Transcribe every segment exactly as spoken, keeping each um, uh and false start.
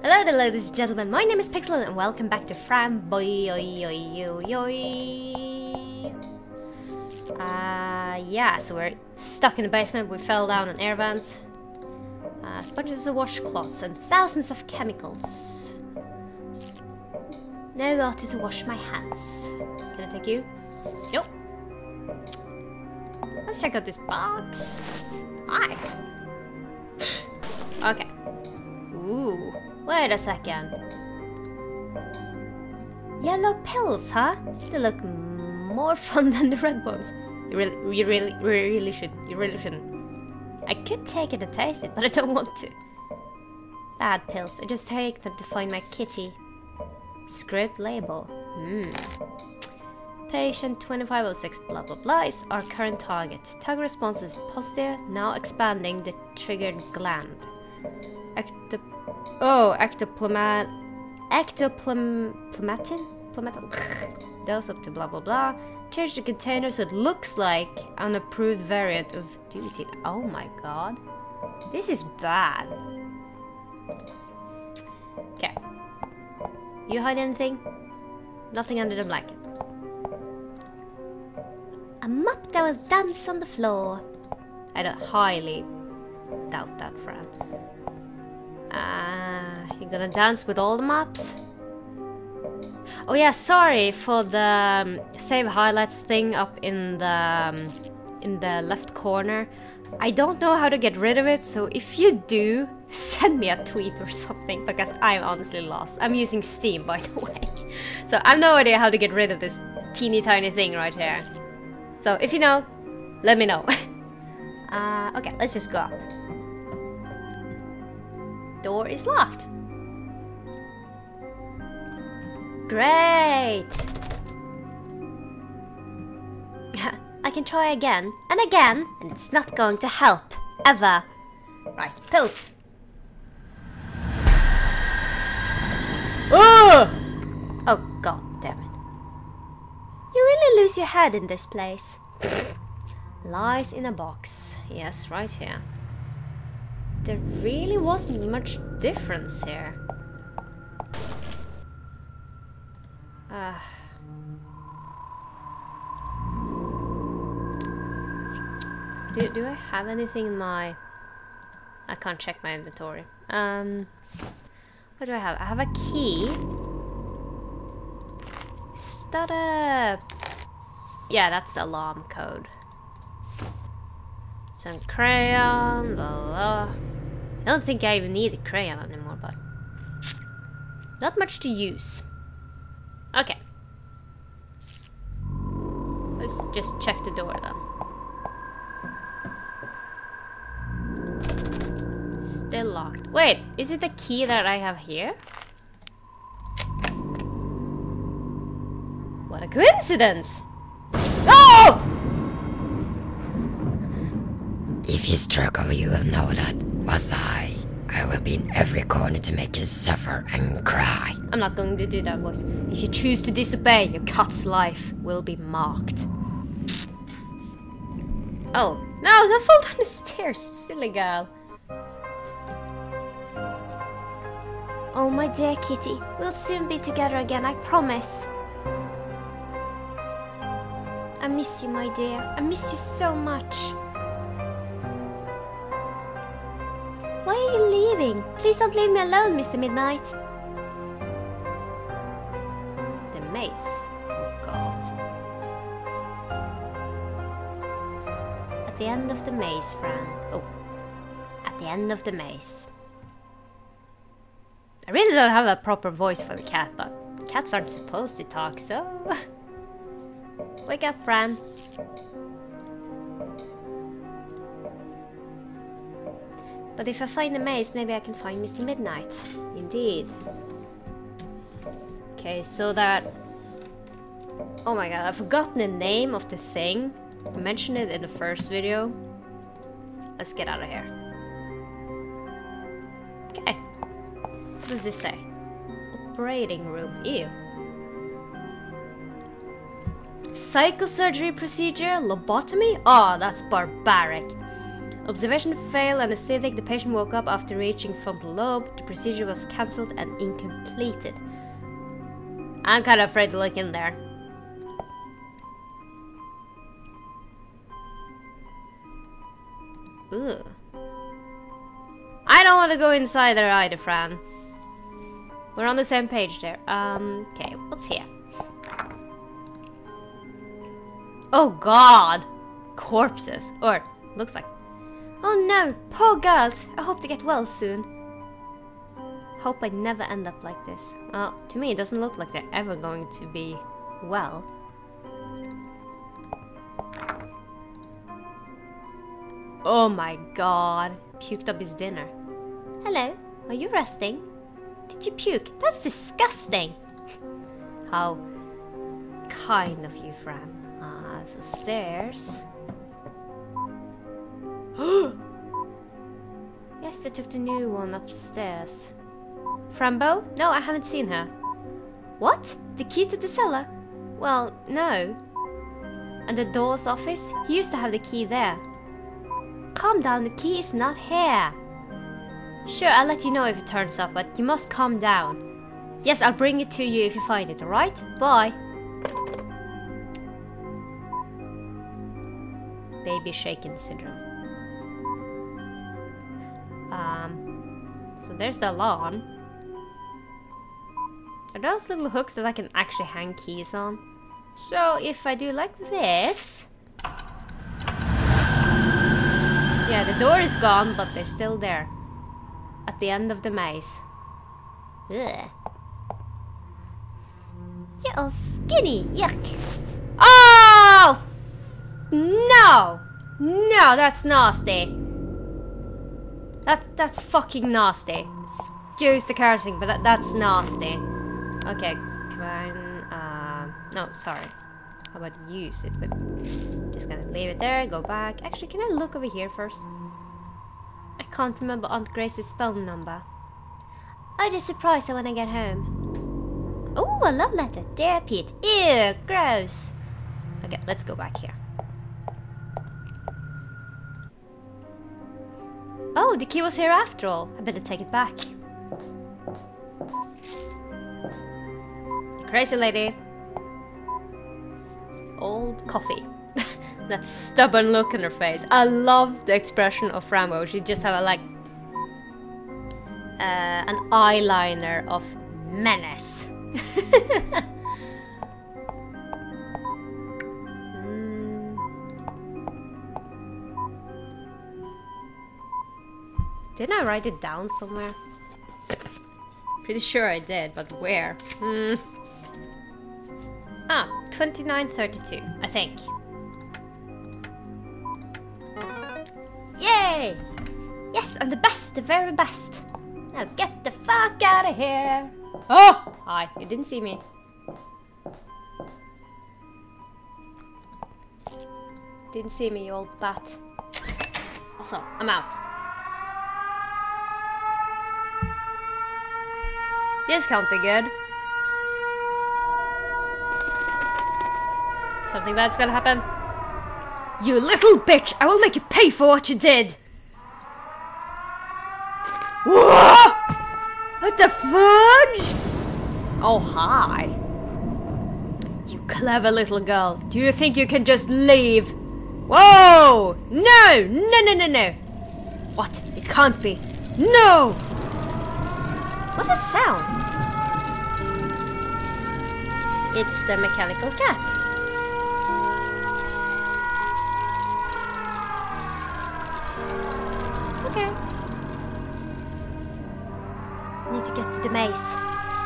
Hello there, ladies and gentlemen, my name is Pixel and welcome back to Fran Bow. Uh, yeah, so we're stuck in the basement, we fell down an air vent. Uh, sponges of washcloths and thousands of chemicals. Now I ought to wash my hands. Can I take you? Nope. Let's check out this box. Nice. Okay. Ooh. Wait a second. Yellow pills, huh? They look more fun than the red ones. You really, you really, you really should. You really shouldn't. I could take it and taste it, but I don't want to. Bad pills. I just take them to find my kitty. Script label. Hmm. Patient twenty-five oh six blah blah blah is our current target. Target response is positive, now expanding the triggered gland. Ecto... Oh, ectoplomat... Ectoplomatin? Plomatin? Dose up to blah blah blah. Change the container so it looks like an approved variant of duty. Oh my god. This is bad. Okay. You hide anything? Nothing under the blanket. A mop that will dance on the floor. I don't highly doubt that, Fran. Ah, uh, you're gonna dance with all the mops? Oh yeah, sorry for the um, save highlights thing up in the um, in the left corner. I don't know how to get rid of it, so if you do, send me a tweet or something because I'm honestly lost. I'm using Steam, by the way, so I have no idea how to get rid of this teeny tiny thing right here. So if you know, let me know. uh, okay, let's just go up. Door is locked. Great! I can try again and again, and it's not going to help. Ever. Right, pills. Ugh! Oh god. You really lose your head in this place. Lies in a box. Yes, right here. There really wasn't much difference here. Uh. Do, do I have anything in my... I can't check my inventory. Um, what do I have? I have a key. Start up. Yeah, that's the alarm code. Some crayon, blah, blah. I don't think I even need a crayon anymore, but not much to use. Okay. Let's just check the door then. Still locked. Wait, is it the key that I have here? What a coincidence! Oh! If you struggle, you will know that was I. I will be in every corner to make you suffer and cry. I'm not going to do that voice. If you choose to disobey, your cat's life will be marked. Oh, no, don't fall down the stairs, silly girl. Oh, my dear kitty, we'll soon be together again, I promise. I miss you, my dear. I miss you so much. Why are you leaving? Please don't leave me alone, Mister Midnight. The maze. Oh, God. At the end of the maze, Fran. Oh. At the end of the maze. I really don't have a proper voice for the cat, but cats aren't supposed to talk, so... Wake up, Fran. But if I find the maze, maybe I can find Mister Midnight. Indeed. Okay, so that... Oh my god, I've forgotten the name of the thing. I mentioned it in the first video. Let's get out of here. Okay. What does this say? Operating room. Ew. Psychosurgery procedure? Lobotomy? Oh, that's barbaric. Observation failed anesthetic, the patient woke up after reaching frontal lobe, the procedure was cancelled and incompleted. I'm kind of afraid to look in there. Ooh. I don't want to go inside there either, Fran. We're on the same page there. Um, okay, what's here? Oh god! Corpses. Or, looks like. Oh no, poor girls. I hope they get well soon. Hope I never end up like this. Well, to me it doesn't look like they're ever going to be well. Oh my god. Puked up his dinner. Hello, are you resting? Did you puke? That's disgusting. How kind of you, Fran. Ah, so stairs. Yes, I took the new one upstairs. Fran Bow? No, I haven't seen her. What? The key to the cellar? Well, no. And the door's office? He used to have the key there. Calm down, the key is not here. Sure, I'll let you know if it turns up, but you must calm down. Yes, I'll bring it to you if you find it, alright? Bye. Baby shaken syndrome. Um, so there's the alarm. Are those little hooks that I can actually hang keys on? So if I do like this... Yeah, the door is gone, but they're still there. At the end of the maze. Ugh. You're all skinny. Yuck. Oh! No! No, that's nasty. That, that's fucking nasty. Excuse the cursing, but that, that's nasty. Okay, come on. Uh, no, sorry. How about use it, but just gonna leave it there, go back. Actually, can I look over here first? I can't remember Aunt Grace's phone number. I'll just surprise her when I get home. Oh, a love letter. Dear Pete. Ew, gross. Okay, let's go back here. Oh, the key was here after all. I better take it back. Crazy lady. Old coffee. That stubborn look in her face. I love the expression of Fran Bow. She just have a like uh, an eyeliner of menace. mm. Didn't I write it down somewhere? Pretty sure I did, but where? Mm. Ah. twenty-nine thirty-two, I think. Yay! Yes, I'm the best, the very best. Now get the fuck out of here. Oh! Hi, you didn't see me. Didn't see me, you old bat. Also, I'm out. This can't be good. Something bad's gonna happen. You little bitch! I will make you pay for what you did! Whoa! What the fudge? Oh, hi. You clever little girl. Do you think you can just leave? Whoa! No! No, no, no, no! What? It can't be. No! What's that sound? It's the mechanical cat. The maze.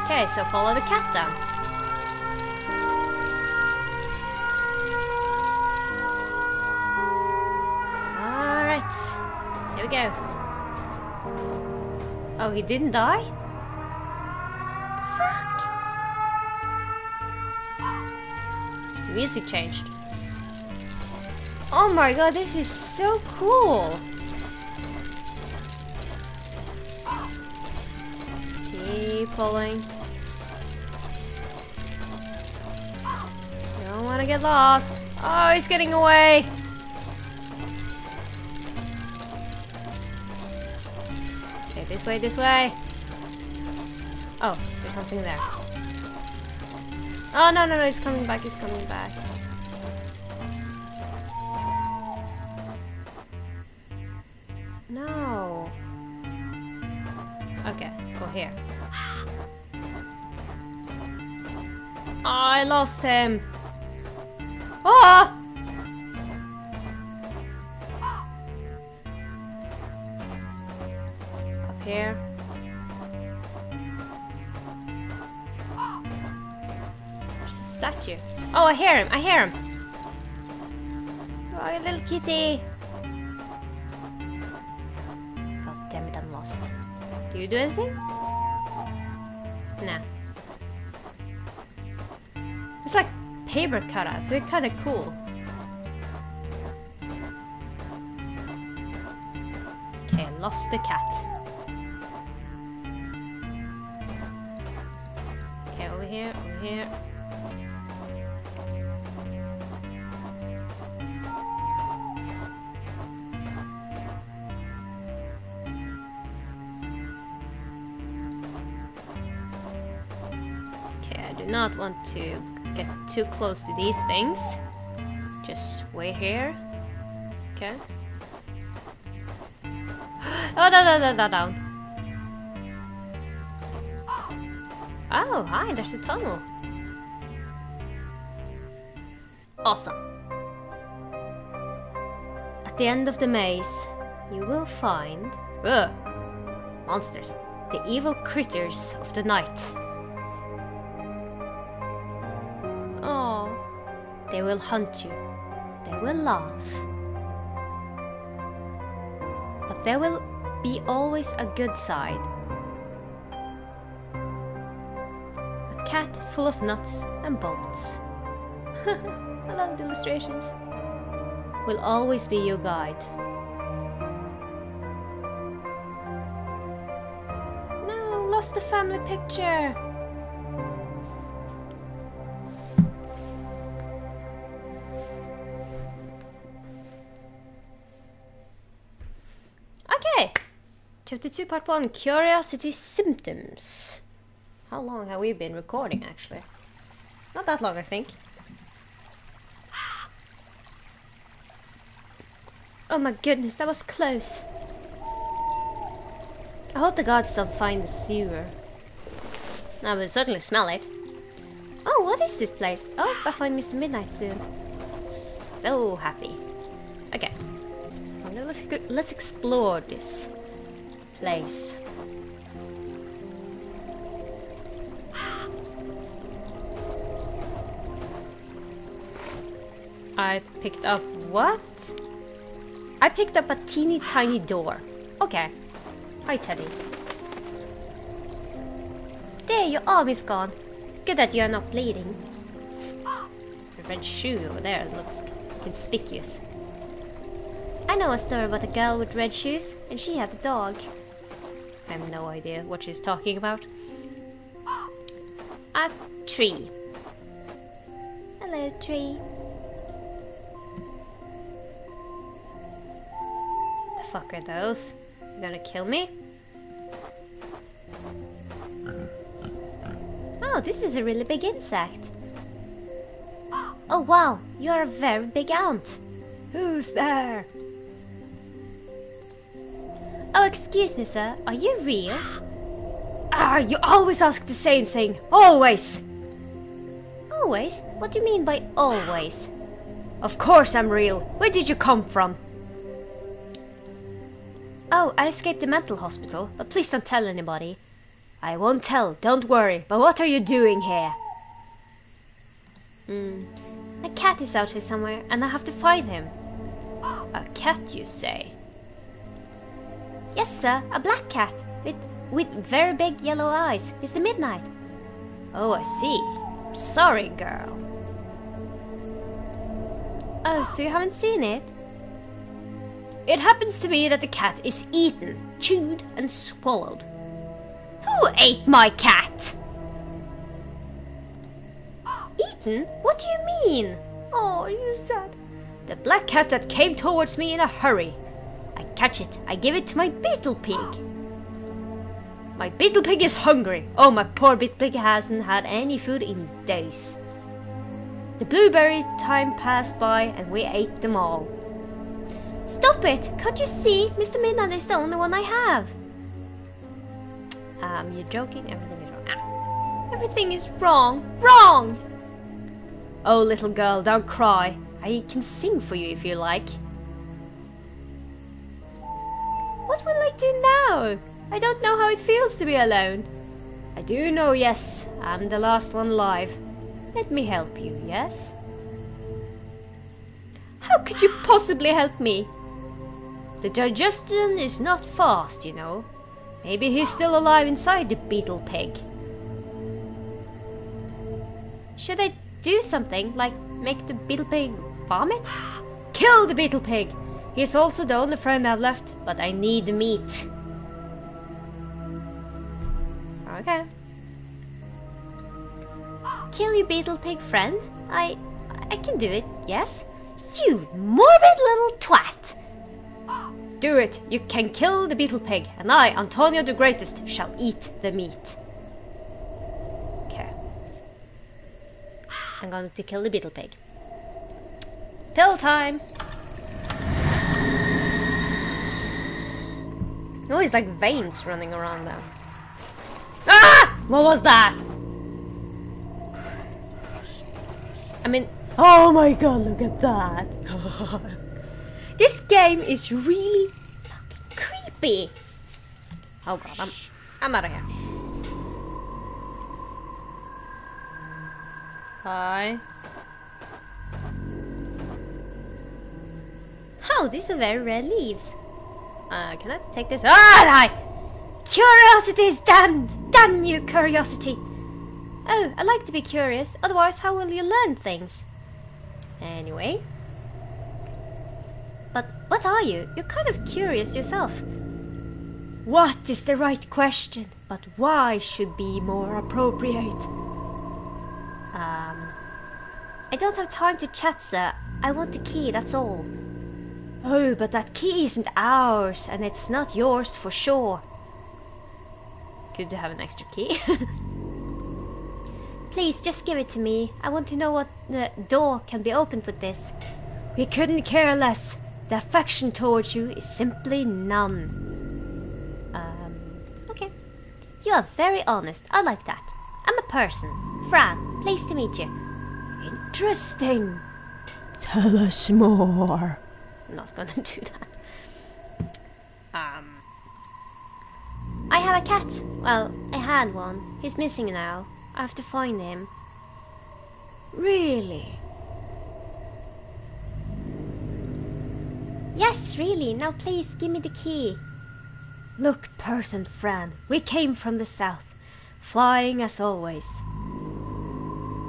Okay, so follow the cat down. Alright. Here we go. Oh, he didn't die? Fuck! The music changed. Oh my god, this is so cool! Following. Don't want to get lost. Oh, he's getting away. This way, this way. Oh, there's something there. Oh, no, no, no, he's coming back, he's coming back. No. Okay, go here. Oh, I lost him. Oh! Up here. There's a statue. Oh, I hear him, I hear him. Oh, little kitty. God damn it, I'm lost. Do you do anything? Nah. It's like paper cutouts, they're kinda cool. Okay, lost the cat. Okay, over here, over here. Okay, I do not want to get too close to these things. Just wait here. Okay. Oh, no, no, no, no, no. Oh, hi, there's a tunnel. Awesome. At the end of the maze, you will find... Ugh. Monsters. The evil critters of the night. They will hunt you. They will laugh. But there will be always a good side. A cat full of nuts and bolts. I love the illustrations. Will always be your guide. No, lost the family picture. Chapter two, part one, Curiosity Symptoms. How long have we been recording, actually? Not that long, I think. Oh my goodness, that was close. I hope the guards don't find the sewer. I will certainly smell it. Oh, what is this place? Oh, I find Mister Midnight soon. So happy. Okay. Let's, let's explore this place. I picked up what? I picked up a teeny tiny door. Okay. Hi, Teddy. There you are, Miss Gone. Good that you're not bleeding. There's a red shoe over there. It looks conspicuous. I know a story about a girl with red shoes, and she had a dog. I have no idea what she's talking about. A tree. Hello, tree. The fuck are those? You gonna kill me? Oh, this is a really big insect. Oh wow, you are a very big ant. Who's there? Oh, excuse me, sir. Are you real? Ah, you always ask the same thing. Always! Always? What do you mean by always? Of course I'm real. Where did you come from? Oh, I escaped the mental hospital, but please don't tell anybody. I won't tell, don't worry. But what are you doing here? Hmm. A cat is out here somewhere, and I have to find him. A cat, you say? Yes, sir. A black cat. With, with very big yellow eyes. Mister Midnight. Oh, I see. Sorry, girl. Oh, so you haven't seen it? It happens to me that the cat is eaten, chewed, and swallowed. Who ate my cat? Eaten? What do you mean? Oh, you sad. The black cat that came towards me in a hurry. I catch it. I give it to my Beetlepig. My Beetlepig is hungry. Oh, my poor Beetlepig hasn't had any food in days. The blueberry time passed by and we ate them all. Stop it! Can't you see? Mister Midnight is the only one I have. Um, you're joking. Everything is wrong. Ah. Everything is wrong. Wrong! Oh, little girl, don't cry. I can sing for you if you like. What will I do now? I don't know how it feels to be alone. I do know, yes. I'm the last one alive. Let me help you, yes? How could you possibly help me? The digestion is not fast, you know. Maybe he's still alive inside the Beetlepig. Should I do something, like make the Beetlepig vomit? Kill the Beetlepig! He's also the only friend I've left, but I need the meat. Okay. Kill your Beetlepig friend? I... I can do it, yes? You morbid little twat! Do it! You can kill the Beetlepig, and I, Antonio the Greatest, shall eat the meat. Okay. I'm going to kill the Beetlepig. Pill time! Oh, it's like veins running around them. Ah! What was that? I mean, oh my god, look at that. This game is really fucking creepy. Oh god, I'm I'm out of here. Hi. Oh, these are very rare leaves. Uh, can I take this? Ah, die! Curiosity is damned! Damn you, curiosity! Oh, I like to be curious, otherwise how will you learn things? Anyway... But what are you? You're kind of curious yourself. What is the right question? But why should be more appropriate? Um... I don't have time to chat, sir. I want the key, that's all. Oh, but that key isn't ours, and it's not yours for sure. Good to have an extra key. Please, just give it to me. I want to know what uh, door can be opened with this. We couldn't care less. The affection towards you is simply none. Um, okay. You are very honest. I like that. I'm a person. Fran, pleased to meet you. Interesting. Tell us more. I'm not gonna do that. Um... I have a cat. Well, I had one. He's missing now. I have to find him. Really? Yes, really. Now please, give me the key. Look, person friend, we came from the south, flying as always.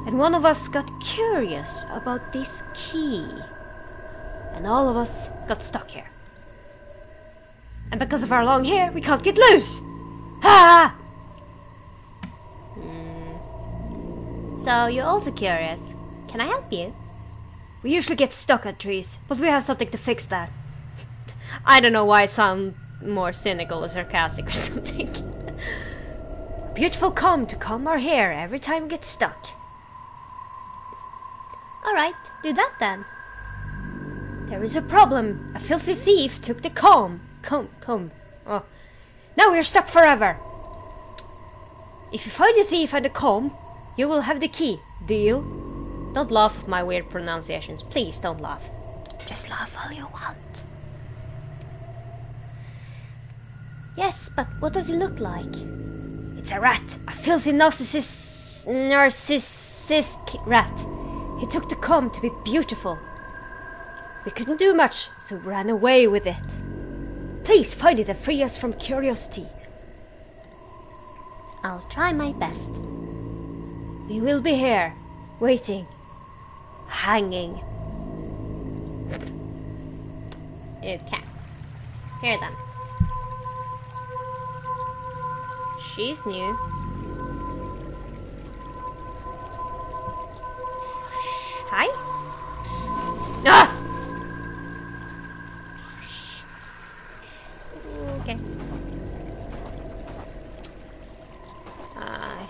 And one of us got curious about this key. And all of us got stuck here. And because of our long hair, we can't get loose! Ha! Mm. So, you're also curious. Can I help you? We usually get stuck at trees, but we have something to fix that. I don't know why I sound more cynical or sarcastic or something. A beautiful comb to comb our hair every time we get stuck. Alright, do that then. There is a problem. A filthy thief took the comb. Come, come. Oh. Now we're stuck forever. If you find the thief and the comb, you will have the key. Deal? Don't laugh at my weird pronunciations. Please don't laugh. Just laugh all you want. Yes, but what does it look like? It's a rat. A filthy narcissist... narcissist rat. He took the comb to be beautiful. We couldn't do much, so we ran away with it. Please find it and free us from curiosity. I'll try my best. We will be here, waiting, hanging. Okay. Here then. She's new. Hi. Ah!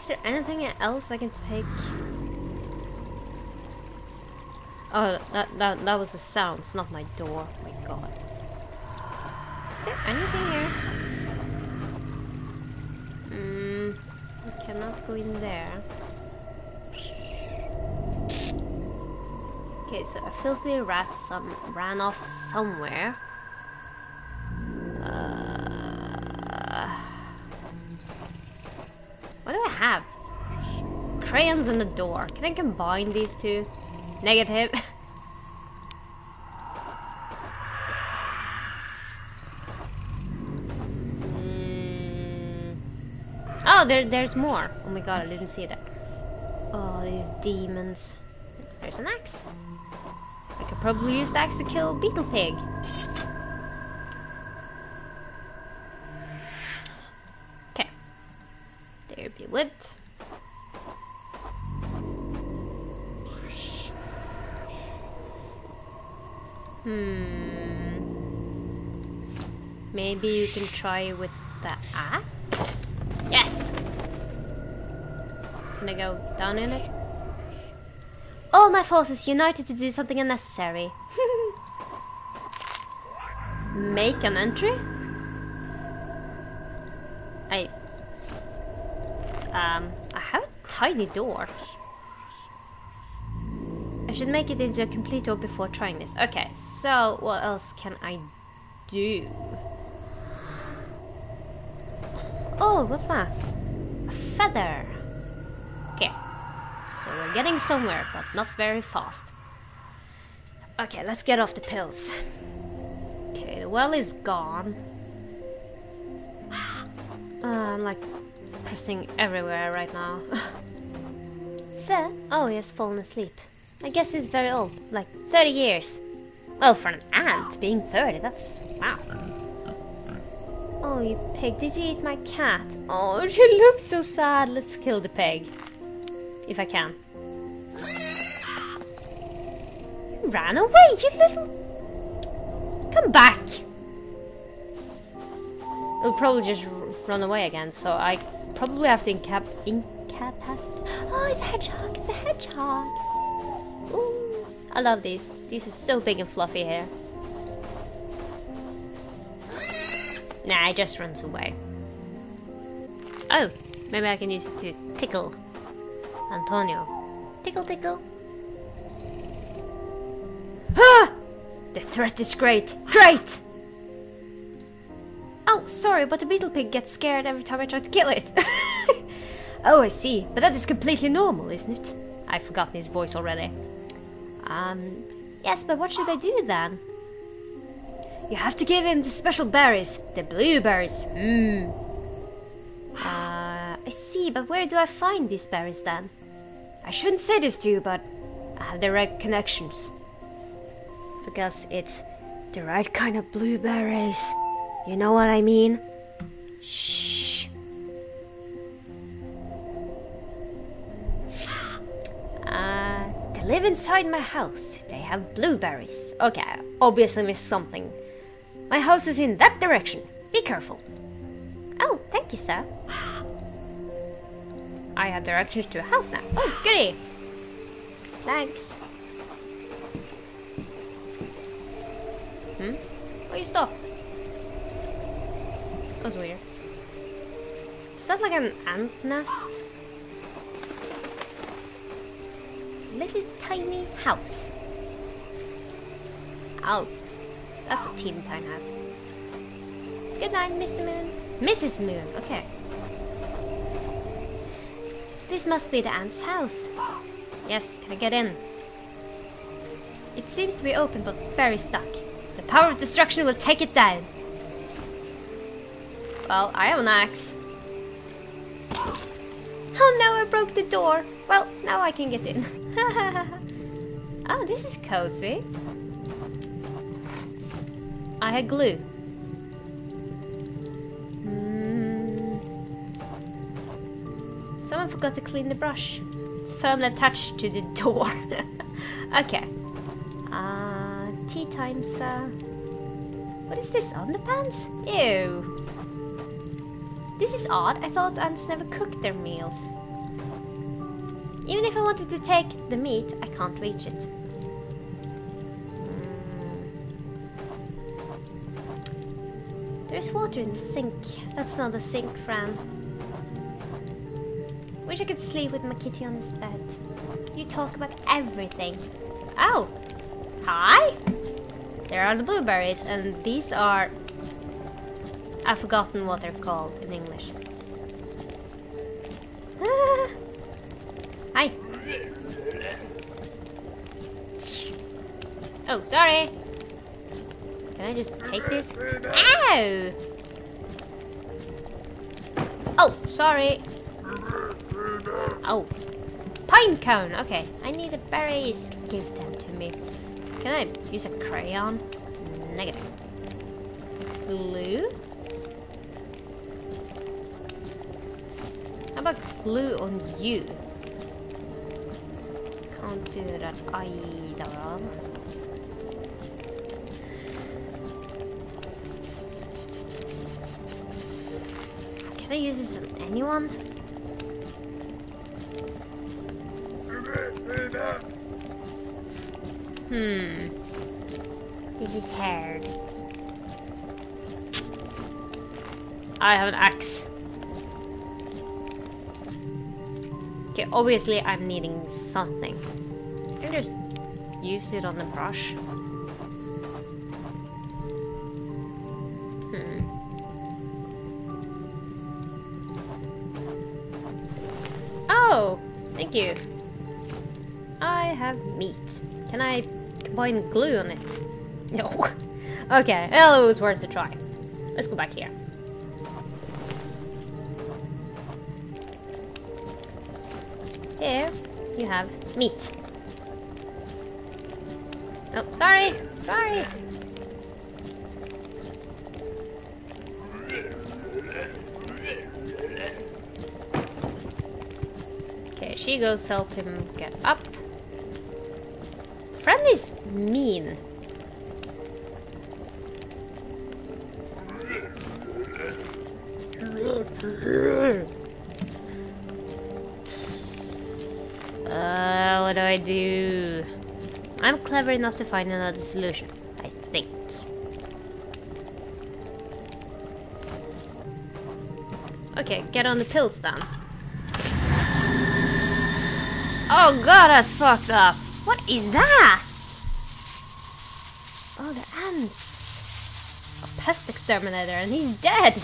Is there anything else I can take? Oh, that, that, that was the sounds, not my door. Oh my god. Is there anything here? Hmm. I cannot go in there. Okay, so a filthy rat some ran off somewhere. Uh, what do I have? Crayons and a door. Can I combine these two? Negative. mm. Oh, there, there's more. Oh my god, I didn't see that. Oh, these demons. There's an axe. I could probably use the axe to kill Beetlepig. Okay. There be whipped. Hmm. Maybe you can try with the axe? Yes! Can I go down in it? All my forces united to do something unnecessary. Make an entry? I... Um, I have a tiny door. I should make it into a complete door before trying this. Okay, so what else can I do? Oh, what's that? A feather. Okay, so we're getting somewhere, but not very fast. Okay, let's get off the pills. Okay, the well is gone. Uh, I'm like pressing everywhere right now. Sir? Oh, he has fallen asleep. I guess he's very old, like thirty years. Well, for an ant, being thirty, that's... wow. Oh, you pig, did you eat my cat? Oh, she looks so sad. Let's kill the pig. If I can. You ran away, you little... Come back! It'll probably just run away again, so I probably have to incap... incapacitate... Oh, it's a hedgehog, it's a hedgehog! Ooh, I love these. These are so big and fluffy here. Nah, it just runs away. Oh, maybe I can use it to tickle Antonio. Tickle, tickle. Ah! The threat is great. Great! Oh, sorry, but the Beetlepig gets scared every time I try to kill it. Oh, I see. But that is completely normal, isn't it? I've forgotten his voice already. Um, yes, but what should I do then? You have to give him the special berries, the blueberries. Hmm. Uh, I see, but where do I find these berries then? I shouldn't say this to you, but I have the right connections. Because it's the right kind of blueberries. You know what I mean? Shh. Uh, they live inside my house. They have blueberries. Okay, I obviously missed something. My house is in that direction. Be careful. Oh, thank you, sir. I have directions to a house now. Oh, goody. Thanks. Hmm? Why you stop? That was weird. Is that like an ant nest? Little tiny house. Oh, that's a teeny tiny house. Good night, Mister Moon. Missus Moon, okay. This must be the ant's house. Yes, can I get in? It seems to be open, but very stuck. The power of destruction will take it down. Well, I have an axe. Oh no, I broke the door. Well, now I can get in. Oh, this is cozy. I had glue. Mm. Someone forgot to clean the brush. It's firmly attached to the door. Okay. Uh, tea time, sir. What is this? Underpants? Ew. This is odd. I thought ants never cooked their meals. Even if I wanted to take the meat, I can't reach it. There's water in the sink. That's not a sink, Fran. Wish I could sleep with my kitty on his bed. You talk about everything. Oh! Hi! There are the blueberries, and these are... I've forgotten what they're called in English. Ah. Hi! Oh, sorry! Can I just take this? Ow! Oh, sorry! Oh! Pine cone! Okay, I need the berries. Give them to me. Can I use a crayon? Negative. Glue? How about glue on you? Can't do that either. Can I use this on anyone? Hmm. This is hard. I have an axe. Okay, obviously I'm needing something. Can I just use it on the brush? Hmm. Oh, thank you. I have meat. Can I combine glue on it? No. Okay, well, it was worth a try. Let's go back here. Here, you have meat. Oh, sorry, sorry. Okay, she goes help him get up. Fran is mean. Uh, what do I do? I'm clever enough to find another solution, I think. Okay, get on the pills then. Oh god, that's fucked up. What is that? Oh, the ants. A pest exterminator, and he's dead!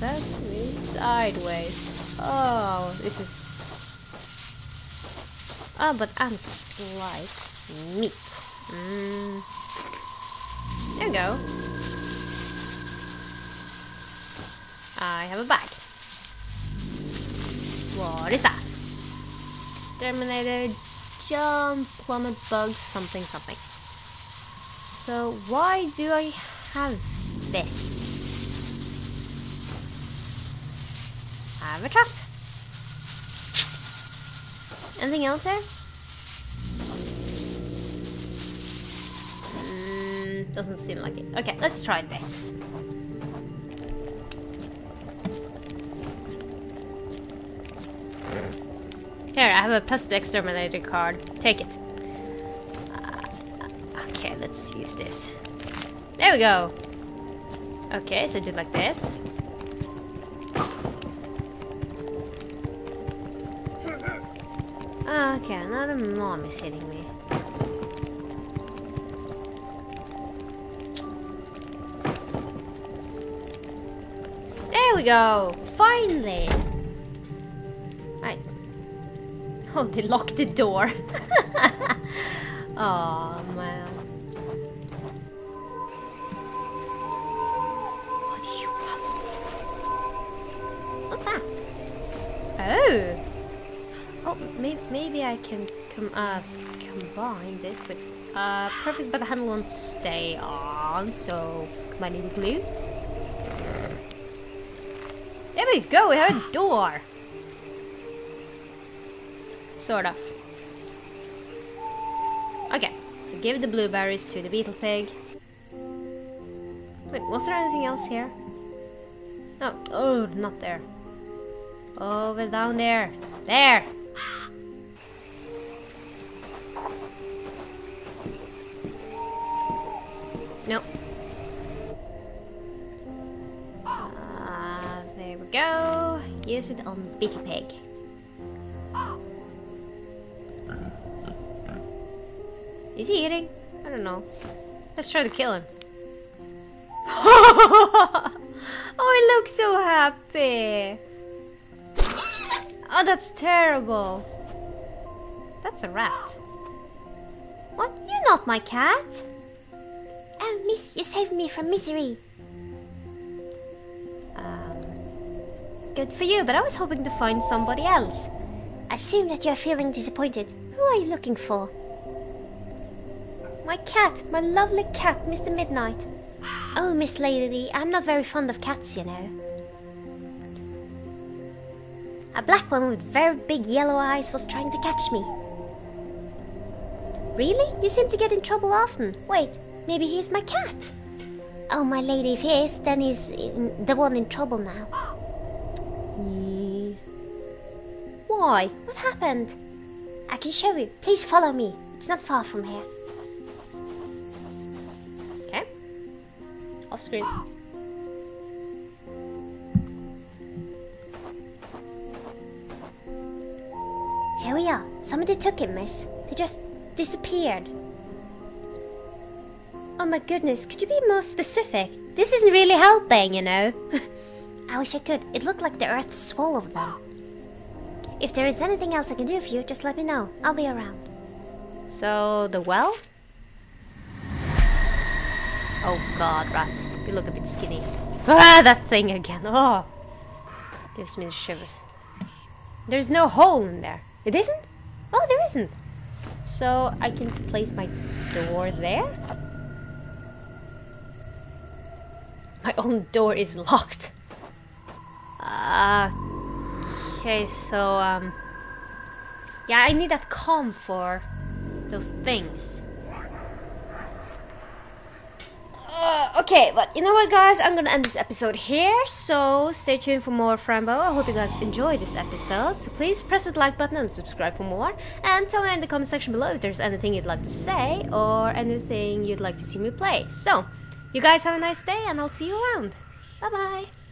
That is sideways. Oh, this is... Oh, but ants like meat. Mm. There we go. I have a bag. What is that? Exterminator... Jump, plummet, bugs, something, something. So why do I have this? I have a trap. Anything else there? Mm, doesn't seem like it. Okay, let's try this. Here, I have a pest exterminator card. Take it. Uh, okay, let's use this. There we go! Okay, so do it like this. Okay, another mom is hitting me. There we go! Finally! Oh, they locked the door. Oh man. What do you want? What's that? Oh. Oh, may maybe I can com uh, combine this with... Uh, perfect, but the handle won't stay on, so combining with glue. There we go, we have a door. Sort of. Okay, so give the blueberries to the Beetlepig. Wait, was there anything else here? No, oh, not there. Over down there. There! Nope. Uh, there we go. Use it on Beetlepig. Is he eating? I don't know. Let's try to kill him. Oh, he looks so happy. Oh, that's terrible. That's a rat. What? You're not my cat. Oh, miss, you saved me from misery. Um, good for you, but I was hoping to find somebody else. Assume that you're feeling disappointed. Who are you looking for? My cat, my lovely cat, Mister Midnight. Oh, Miss Lady, I'm not very fond of cats, you know. A black one with very big yellow eyes was trying to catch me. Really? You seem to get in trouble often. Wait, maybe he's my cat. Oh, my lady, if he is, then he's in, the one in trouble now. Why? What happened? I can show you. Please follow me. It's not far from here. Off screen. Here we are. Somebody took him, miss. They just disappeared. Oh my goodness, could you be more specific? This isn't really helping, you know. I wish I could. It looked like the earth swallowed them. If there is anything else I can do for you, just let me know. I'll be around. So, the well? Oh god, rat. You look a bit skinny. Ah, that thing again. Oh, gives me the shivers. There's no hole in there. It isn't? Oh, there isn't. So I can place my door there. My own door is locked. Uh, okay, so um, yeah, I need that comb for those things. Uh, okay, but you know what, guys? I'm gonna end this episode here, so stay tuned for more Fran Bow. I hope you guys enjoyed this episode, so please press that like button and subscribe for more. And tell me in the comment section below if there's anything you'd like to say or anything you'd like to see me play. So, you guys have a nice day, and I'll see you around. Bye-bye!